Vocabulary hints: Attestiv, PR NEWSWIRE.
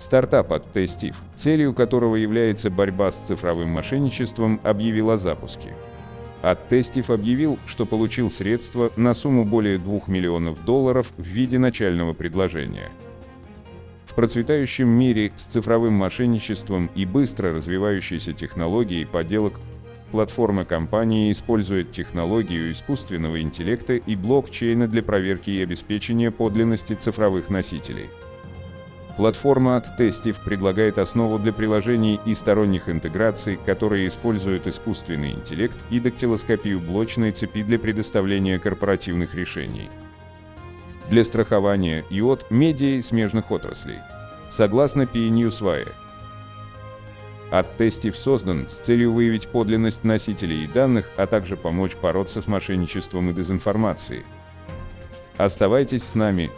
Стартап Attestiv, целью которого является борьба с цифровым мошенничеством, объявил о запуске. Attestiv объявил, что получил средства на сумму более $2 миллионов в виде начального предложения. В процветающем мире с цифровым мошенничеством и быстро развивающейся технологией подделок платформа компании использует технологию искусственного интеллекта и блокчейна для проверки и обеспечения подлинности цифровых носителей. Платформа Attestiv предлагает основу для приложений и сторонних интеграций, которые используют искусственный интеллект и дактилоскопию блочной цепи для предоставления корпоративных решений для страхования и от медиа и смежных отраслей. Согласно PR NEWSWIRE, Attestiv создан с целью выявить подлинность носителей и данных, а также помочь бороться с мошенничеством и дезинформацией. Оставайтесь с нами!